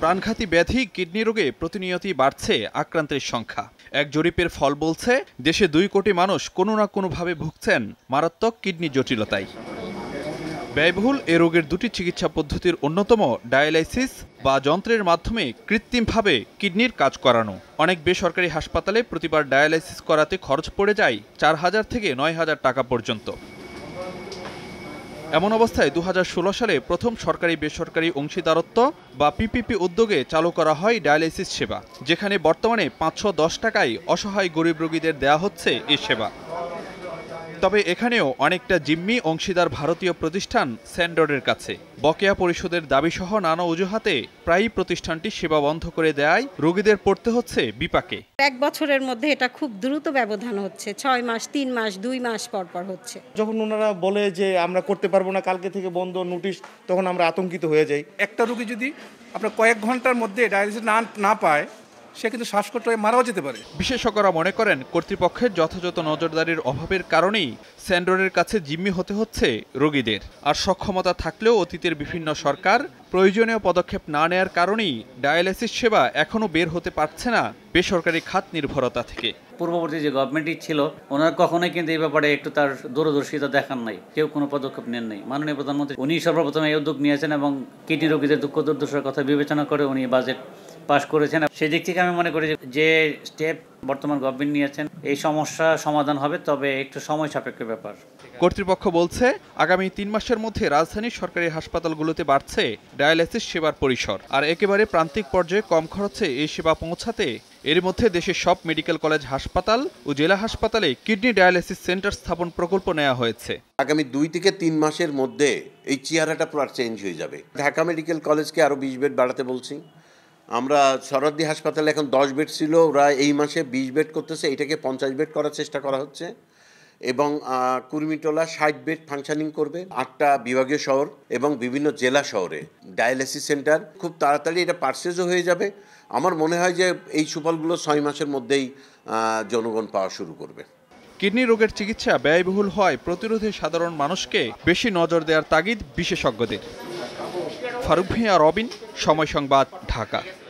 প্রাণঘাতী ব্যাধি কিডনি রোগে প্রতিনিয়তই বাড়ছে আক্রান্তের সংখ্যা। এক জরিপের ফল বলছে, দেশে 2 কোটি মানুষ কোনো না কোনোভাবে ভুগছেন মারাত্মক কিডনি জটিলতায়। ব্যয়বহুল এ রোগের দুটি চিকিৎসা পদ্ধতির অন্যতম ডায়ালাইসিস বা যন্ত্রের মাধ্যমে কৃত্রিমভাবে কিডনির কাজ করানো। অনেক বেসরকারি হাসপাতালে প্রতিবার ডায়ালাইসিস করাতে খরচ পড়ে যায় 4,000 থেকে 9,000 টাকা পর্যন্ত। এমন অবস্থায় 2016 সালে প্রথম সরকারি বেসরকারি অংশীদারত্ব বা PPP উদ্যোগে চালু করা হয় ডায়ালাইসিস সেবা, যেখানে বর্তমানে 510 টাকায় অসহায় গরিব রোগীদের দেয়া হচ্ছে এ সেবা। তবে এখানেও অনেকটা জিম্মি অংশীদার ভারতীয় প্রতিষ্ঠান স্যান্ডরের কাছে। বকেয়া পরিশোধের দাবিসহ নানা অজুহাতে প্রায়ই প্রতিষ্ঠানটি সেবা বন্ধ করে দেয়, রোগীদের পড়তে হচ্ছে বিপাকে। এক বছরের মধ্যে এটা খুব দ্রুত ব্যবধান হচ্ছে, 6 মাস, 3 মাস, 2 মাস পরপর হচ্ছে। যখন ওনারা বলে যে আমরা করতে পারবো না, কালকে থেকে বন্ধ নোটিশ, তখন আমরা আতঙ্কিত হয়ে যাই। একটা রোগী যদি আপনার কয়েক ঘন্টার মধ্যে ডায়ালিসিস না পায়, সে কিন্তু শ্বাসকষ্ট হয়ে মারাও যেতে পারে। বিশেষজ্ঞরা মনে করেন, কর্তৃপক্ষের যথাযথ নজরদারির অভাবের কারণেই স্যান্ডরের কাছে জিম্মি হতে হচ্ছে রোগীদের। আর সক্ষমতা থাকলেও অতীতের বিভিন্ন সরকার প্রয়োজনীয় পদক্ষেপ না নেয়ার কারণেই ডায়ালাইসিস সেবা এখনও বের হতে পারছে না বেসরকারি খাত নির্ভরতা থেকে। পূর্ববর্তী যে গভর্নমেন্টই ছিল, ওনারা কখনোই কিন্তু এই ব্যাপারে একটু তার দূরদর্শিতা দেখান নাই, কেউ কোনো পদক্ষেপ নেন নাই। মাননীয় প্রধানমন্ত্রী উনি সর্বপ্রথম এই উদ্যোগ নিয়েছেন এবং কিডনি রোগীদের দুঃখ দুর্দশার কথা বিবেচনা করে উনি বাজেট পাশ করেছেন। সেই দিক থেকে আমি মনে করি যে স্টেপ বর্তমান গভর্নমেন্ট নিয়েছেন, এই সমস্যা সমাধান হবে, তবে একটু সময় সাপেক্ষ ব্যাপার। কর্তৃপক্ষ বলছে, আগামী 3 মাসের মধ্যে রাজধানীর সরকারি হাসপাতালগুলোতে বাড়ছে ডায়ালাইসিস সেবার পরিসর। আর একেবারে প্রান্তিক পর্যায়ে কম খরচে এই সেবা পৌঁছাতে এর মধ্যে দেশের সব মেডিকেল কলেজ, হাসপাতাল ও জেলা হাসপাতালে কিডনি ডায়ালাইসিস সেন্টার স্থাপন প্রকল্প নেওয়া হয়েছে। আগামী 2 থেকে 3 মাসের মধ্যে এই চেহারাটা পুরো চেঞ্জ হয়ে যাবে। ঢাকা মেডিকেল কলেজকে আরো 20 বেড বাড়াতে বলছি আমরা। সরদি হাসপাতালে এখন 10 বেড ছিল, ওরা এই মাসে 20 বেড করতেছে, এটাকে 50 বেড করার চেষ্টা করা হচ্ছে। এবং কুর্মিটোলা 60 বেড ফাংশনিং করবে। 8টা বিভাগীয় শহর এবং বিভিন্ন জেলা শহরে ডায়ালিসিস সেন্টার। খুব তাড়াতাড়ি এটা পারচেজও হয়ে যাবে। আমার মনে হয় যে এই সুফলগুলো 6 মাসের মধ্যেই জনগণ পাওয়া শুরু করবে। কিডনি রোগের চিকিৎসা ব্যয়বহুল হয় প্রতিরোধে সাধারণ মানুষকে বেশি নজর দেওয়ার তাগিদ বিশেষজ্ঞদের। ফারুক ভূঁইয়া, রবিন, সময় সংবাদ, ঢাকা।